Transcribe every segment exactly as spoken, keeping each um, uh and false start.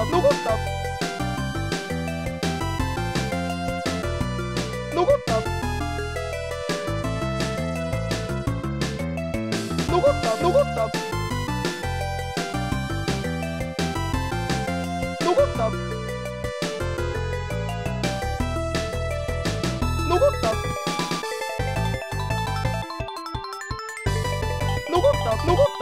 った残った残った残った残った残った残った残った残った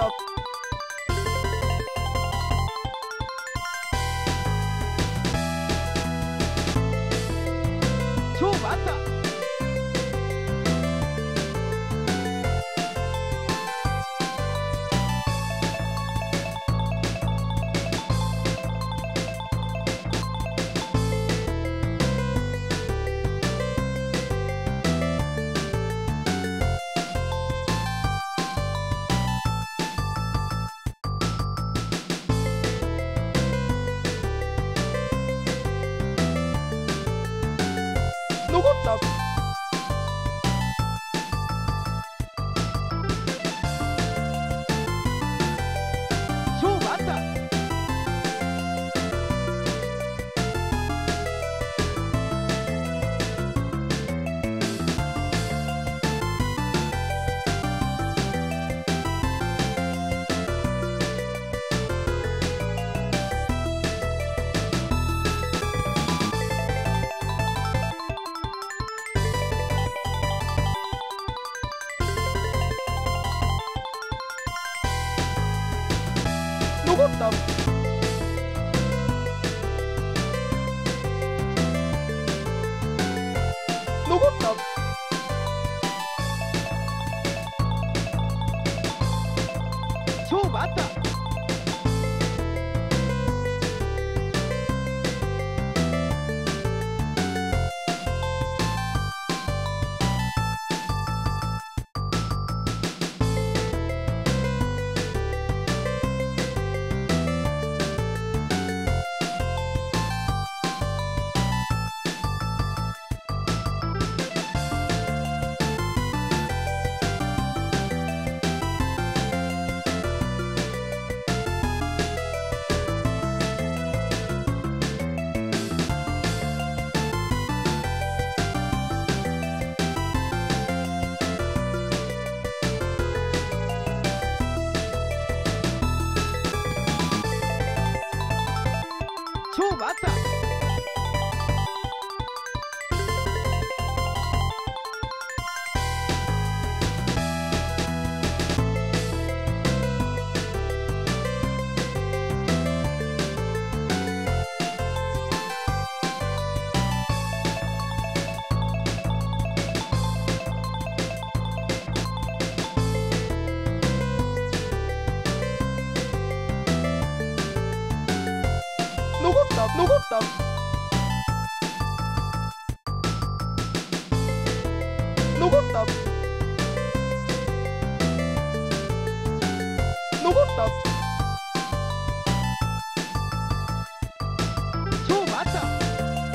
超バッタ残った超バッタ残った残った超バッタ超バッタ残った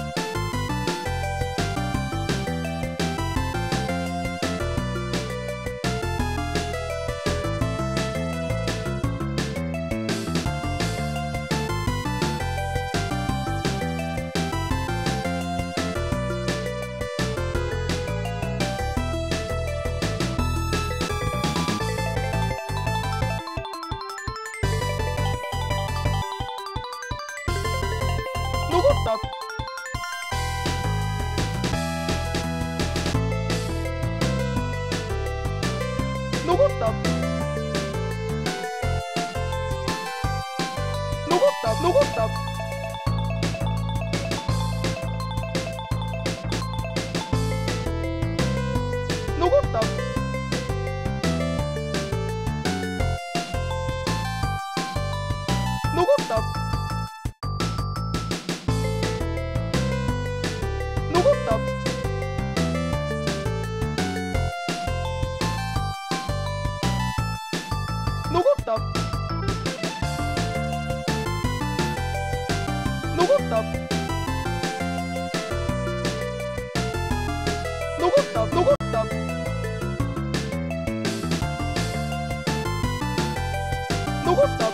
残った残った残った超バッタ残った残った残った残った残った残った残った残った残った残った残った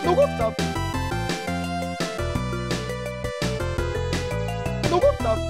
残ったト。